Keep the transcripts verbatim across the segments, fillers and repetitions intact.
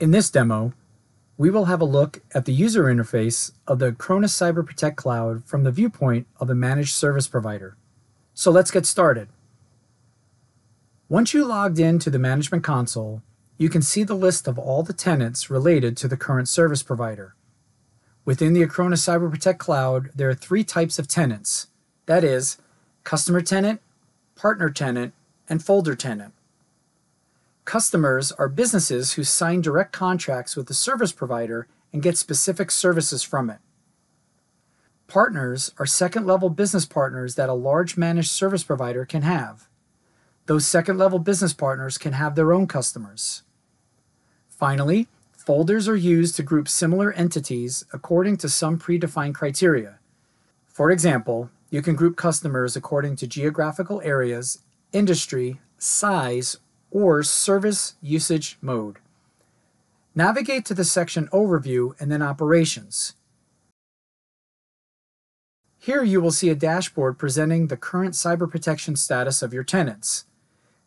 In this demo, we will have a look at the user interface of the Acronis Cyber Protect Cloud from the viewpoint of a managed service provider. So let's get started. Once you logged in to the management console, you can see the list of all the tenants related to the current service provider. Within the Acronis Cyber Protect Cloud, there are three types of tenants. That is, customer tenant, partner tenant, and folder tenant. Customers are businesses who sign direct contracts with the service provider and get specific services from it. Partners are second-level business partners that a large managed service provider can have. Those second-level business partners can have their own customers. Finally, folders are used to group similar entities according to some predefined criteria. For example, you can group customers according to geographical areas, industry, size, or service usage mode. Navigate to the section Overview and then Operations. Here you will see a dashboard presenting the current cyber protection status of your tenants.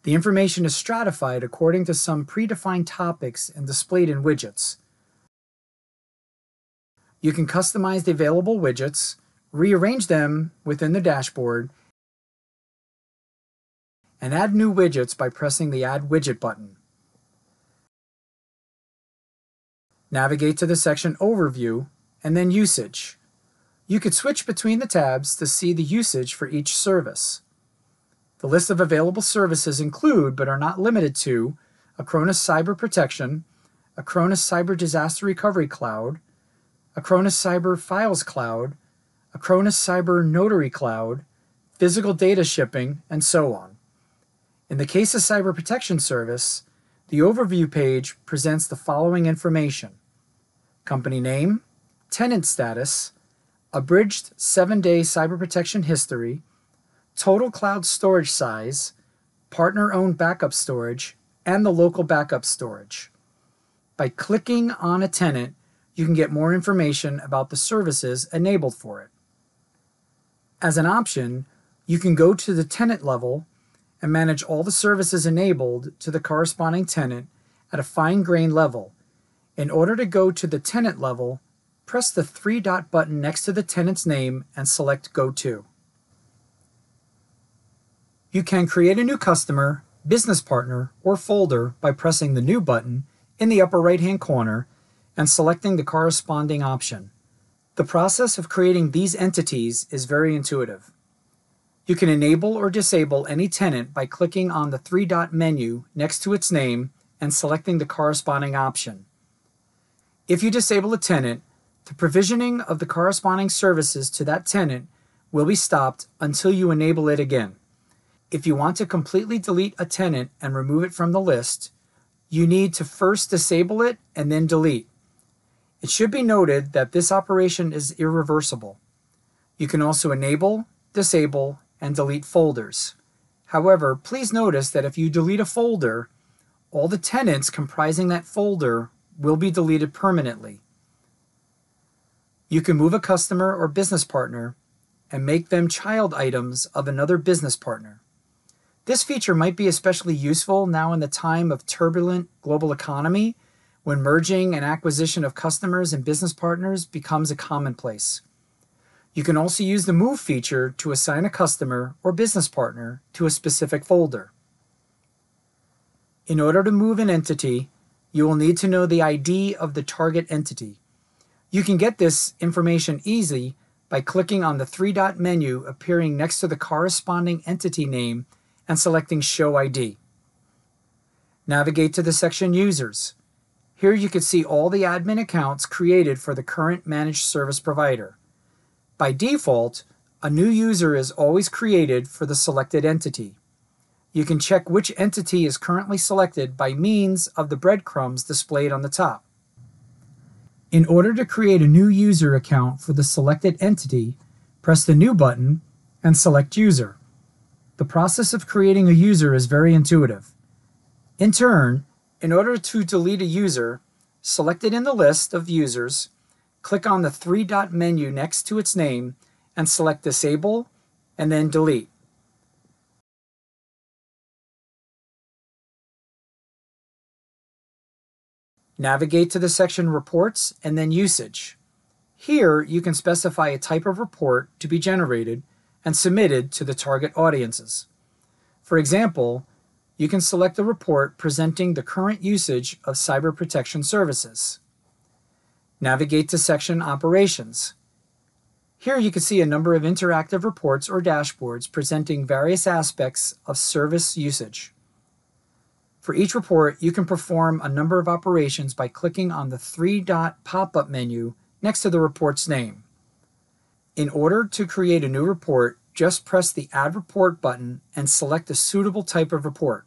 The information is stratified according to some predefined topics and displayed in widgets. You can customize the available widgets, rearrange them within the dashboard, and add new widgets by pressing the Add Widget button. Navigate to the section Overview and then Usage. You could switch between the tabs to see the usage for each service. The list of available services include, but are not limited to, Acronis Cyber Protection, Acronis Cyber Disaster Recovery Cloud, Acronis Cyber Files Cloud, Acronis Cyber Notary Cloud, Physical Data Shipping, and so on. In the case of Cyber Protection Service, the Overview page presents the following information: company name, tenant status, abridged seven-day cyber protection history, total cloud storage size, partner-owned backup storage, and the local backup storage. By clicking on a tenant, you can get more information about the services enabled for it. As an option, you can go to the tenant level and manage all the services enabled to the corresponding tenant at a fine-grained level. In order to go to the tenant level, press the three-dot button next to the tenant's name and select Go To. You can create a new customer, business partner, or folder by pressing the New button in the upper right-hand corner and selecting the corresponding option. The process of creating these entities is very intuitive. You can enable or disable any tenant by clicking on the three-dot menu next to its name and selecting the corresponding option. If you disable a tenant, the provisioning of the corresponding services to that tenant will be stopped until you enable it again. If you want to completely delete a tenant and remove it from the list, you need to first disable it and then delete. It should be noted that this operation is irreversible. You can also enable, disable, and delete folders. However, please notice that if you delete a folder, all the tenants comprising that folder will be deleted permanently. You can move a customer or business partner and make them child items of another business partner. This feature might be especially useful now in the time of turbulent global economy, when merging and acquisition of customers and business partners becomes a commonplace. You can also use the Move feature to assign a customer or business partner to a specific folder. In order to move an entity, you will need to know the I D of the target entity. You can get this information easy by clicking on the three-dot menu appearing next to the corresponding entity name and selecting Show I D. Navigate to the section Users. Here you can see all the admin accounts created for the current managed service provider. By default, a new user is always created for the selected entity. You can check which entity is currently selected by means of the breadcrumbs displayed on the top. In order to create a new user account for the selected entity, press the New button and select User. The process of creating a user is very intuitive. In turn, in order to delete a user, select it in the list of users, click on the three-dot menu next to its name and select Disable and then Delete. Navigate to the section Reports and then Usage. Here, you can specify a type of report to be generated and submitted to the target audiences. For example, you can select a report presenting the current usage of cyber protection services. Navigate to section Operations. Here you can see a number of interactive reports or dashboards presenting various aspects of service usage. For each report, you can perform a number of operations by clicking on the three-dot pop-up menu next to the report's name. In order to create a new report, just press the Add Report button and select a suitable type of report.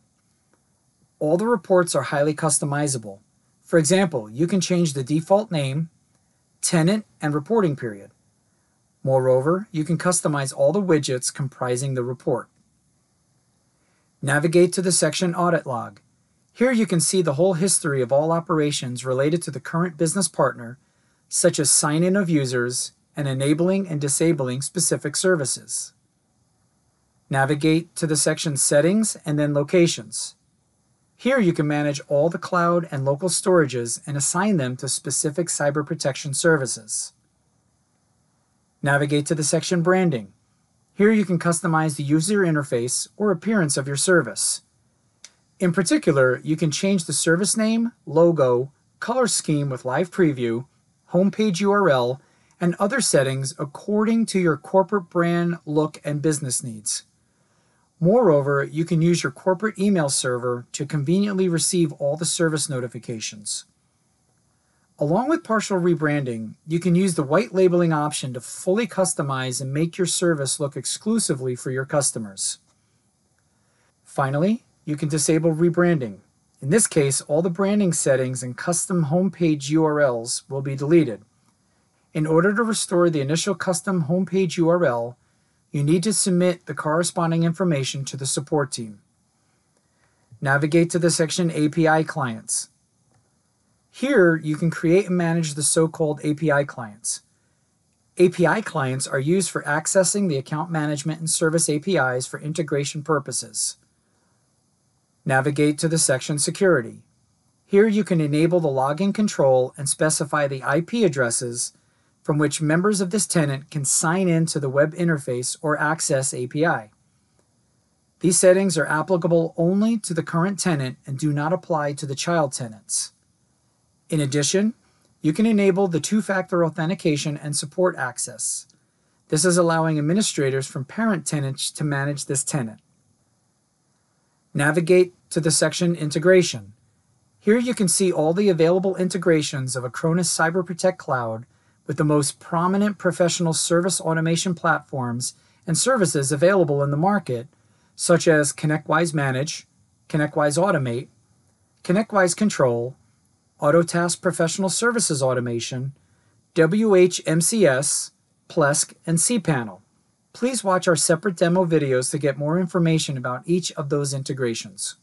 All the reports are highly customizable. For example, you can change the default name, tenant, and reporting period. Moreover, you can customize all the widgets comprising the report. Navigate to the section Audit Log. Here you can see the whole history of all operations related to the current business partner, such as sign-in of users and enabling and disabling specific services. Navigate to the section Settings and then Locations. Here you can manage all the cloud and local storages and assign them to specific cyber protection services. Navigate to the section Branding. Here you can customize the user interface or appearance of your service. In particular, you can change the service name, logo, color scheme with live preview, homepage U R L, and other settings according to your corporate brand look and business needs. Moreover, you can use your corporate email server to conveniently receive all the service notifications. Along with partial rebranding, you can use the white labeling option to fully customize and make your service look exclusively for your customers. Finally, you can disable rebranding. In this case, all the branding settings and custom homepage U R Ls will be deleted. In order to restore the initial custom homepage U R L, you need to submit the corresponding information to the support team. Navigate to the section A P I Clients. Here, you can create and manage the so-called A P I clients. A P I clients are used for accessing the account management and service A P Is for integration purposes. Navigate to the section Security. Here, you can enable the login control and specify the I P addresses from which members of this tenant can sign in to the web interface or access A P I. These settings are applicable only to the current tenant and do not apply to the child tenants. In addition, you can enable the two-factor authentication and support access. This is allowing administrators from parent tenants to manage this tenant. Navigate to the section Integration. Here you can see all the available integrations of Acronis Cyber Protect Cloud with the most prominent professional service automation platforms and services available in the market, such as ConnectWise Manage, ConnectWise Automate, ConnectWise Control, Autotask Professional Services Automation, W H M C S, Plesk, and cPanel. Please watch our separate demo videos to get more information about each of those integrations.